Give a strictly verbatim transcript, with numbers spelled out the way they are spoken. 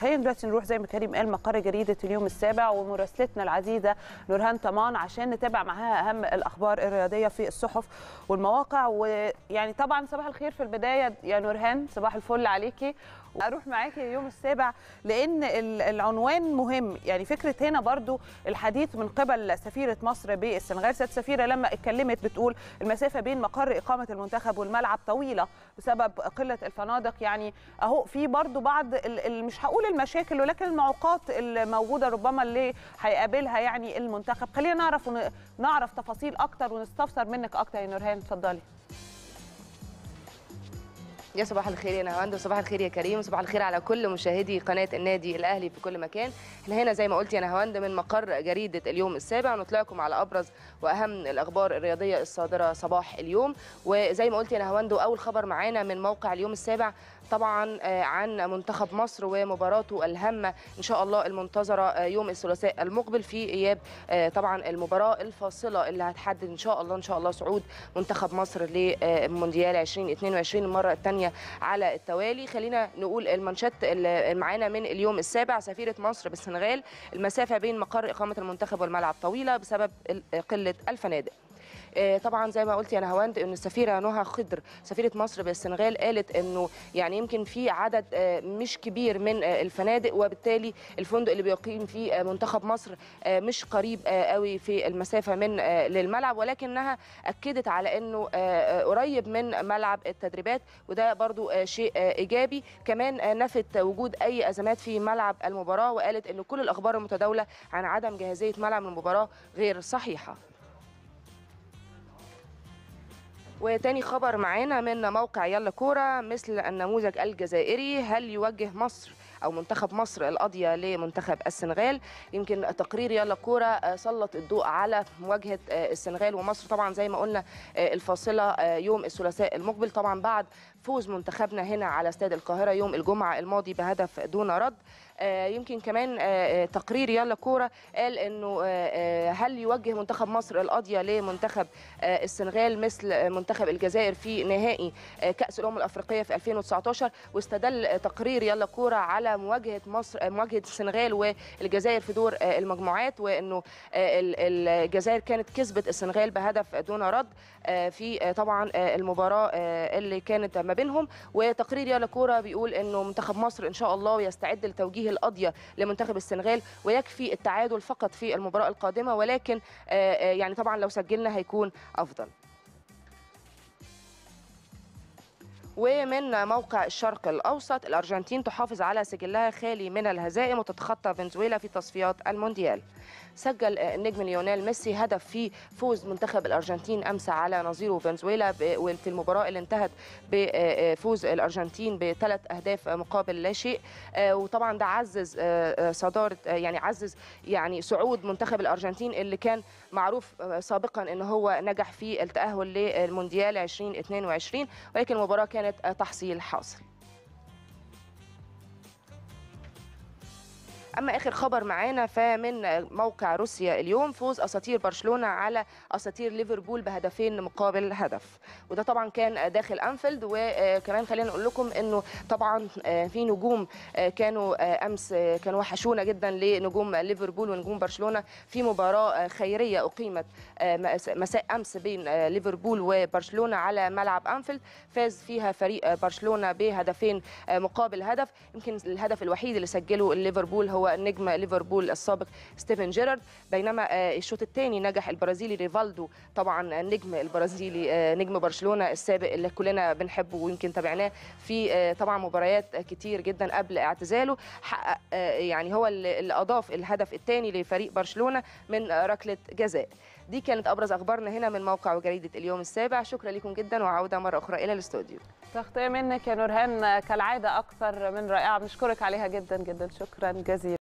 خلينا دلوقتي نروح زي ما كريم قال مقر جريدة اليوم السابع ومراسلتنا العزيزة نورهان طمان عشان نتابع معاها أهم الأخبار الرياضية في الصحف والمواقع. ويعني طبعا صباح الخير في البداية يا نورهان، صباح الفل عليكي. أروح معاكي اليوم السابع لأن العنوان مهم، يعني فكرة هنا برضو الحديث من قبل سفيرة مصر بالسنغال، سيادة السفيرة لما اتكلمت بتقول المسافة بين مقر إقامة المنتخب والملعب طويلة بسبب قلة الفنادق. يعني أهو في برضو بعض مش هقول المشاكل ولكن المعوقات الموجودة ربما اللي هيقابلها يعني المنتخب. خلينا نعرف ون... نعرف تفاصيل أكتر ونستفسر منك أكتر يا نورهان، اتفضلي. يا صباح الخير يا نهاوند، وصباح الخير يا كريم، صباح الخير على كل مشاهدي قناه النادي الاهلي في كل مكان. احنا هنا زي ما قلت يا نهاوند من مقر جريده اليوم السابع نطلعكم على ابرز واهم الاخبار الرياضيه الصادره صباح اليوم. وزي ما قلت يا نهاوند اول خبر معانا من موقع اليوم السابع طبعا عن منتخب مصر ومباراته الهامه ان شاء الله المنتظره يوم الثلاثاء المقبل في اياب طبعا المباراه الفاصله اللي هتحدد ان شاء الله ان شاء الله صعود منتخب مصر لمونديال ألفين واثنين وعشرين المره الثانيه على التوالي. خلينا نقول المانشات اللي معانا من اليوم السابع، سفيرة مصر بالسنغال المسافة بين مقر إقامة المنتخب والملعب طويلة بسبب قلة الفنادق. طبعا زي ما قلت يا نهاوند ان السفيره نهى خضر سفيره مصر بالسنغال قالت انه يعني يمكن في عدد مش كبير من الفنادق وبالتالي الفندق اللي بيقيم فيه منتخب مصر مش قريب قوي في المسافه من للملعب، ولكنها اكدت على انه قريب من ملعب التدريبات وده برضو شيء ايجابي. كمان نفت وجود اي ازمات في ملعب المباراه وقالت انه كل الاخبار المتداوله عن عدم جاهزيه ملعب المباراه غير صحيحه. وتاني خبر معانا من موقع يلا كوره، مثل النموذج الجزائري هل يوجه مصر أو منتخب مصر القضية لمنتخب السنغال؟ يمكن تقرير يلا كوره سلط الضوء على مواجهة السنغال ومصر طبعا زي ما قلنا الفاصلة يوم الثلاثاء المقبل طبعا بعد فوز منتخبنا هنا على استاد القاهرة يوم الجمعة الماضي بهدف دون رد. يمكن كمان تقرير يلا كوره قال انه هل يوجه منتخب مصر القضية لمنتخب السنغال مثل منتخب الجزائر في نهائي كأس الأمم الأفريقية في ألفين وتسعطاشر؟ واستدل تقرير يلا كوره على مواجهه مصر مواجهه السنغال والجزائر في دور المجموعات وانه الجزائر كانت كسبت السنغال بهدف دون رد في طبعا المباراه اللي كانت ما بينهم. وتقرير يلا كوره بيقول انه منتخب مصر ان شاء الله يستعد لتوجيه القضيه لمنتخب السنغال ويكفي التعادل فقط في المباراه القادمه، ولكن يعني طبعا لو سجلنا هيكون افضل. ومن موقع الشرق الأوسط، الأرجنتين تحافظ على سجلها خالي من الهزائم وتتخطى فنزويلا في تصفيات المونديال. سجل النجم ليونيل ميسي هدف في فوز منتخب الأرجنتين أمس على نظيره فنزويلا في المباراة اللي انتهت بفوز الأرجنتين بثلاث أهداف مقابل لا شيء، وطبعا ده عزز صدارة يعني عزز يعني صعود منتخب الأرجنتين اللي كان معروف سابقا إن هو نجح في التأهل للمونديال ألفين واثنين وعشرين ولكن المباراة كانت تحصيل حاصل. أما آخر خبر معانا فمن موقع روسيا اليوم، فوز أساطير برشلونة على أساطير ليفربول بهدفين مقابل هدف وده طبعا كان داخل أنفيلد. وكمان خلينا نقول لكم أنه طبعا في نجوم كانوا أمس كانوا وحشونا جدا لنجوم ليفربول ونجوم برشلونة في مباراة خيرية أقيمت مساء أمس بين ليفربول وبرشلونة على ملعب أنفيلد، فاز فيها فريق برشلونة بهدفين مقابل هدف. يمكن الهدف الوحيد اللي سجله ليفربول هو نجم ليفربول السابق ستيفن جيرارد، بينما الشوط الثاني نجح البرازيلي ريفالدو طبعا النجم البرازيلي نجم برشلونة السابق اللي كلنا بنحبه ويمكن تابعناه في طبعا مباريات كتير جدا قبل اعتزاله، حقق يعني هو اللي اضاف الهدف الثاني لفريق برشلونة من ركلة جزاء. دي كانت ابرز اخبارنا هنا من موقع وجريده اليوم السابع، شكرا لكم جدا وعوده مره اخرى الى الاستوديو. تغطيه منك يا نورهان كالعاده اكثر من رائعه، بنشكرك عليها جدا جدا، شكرا جزيلا.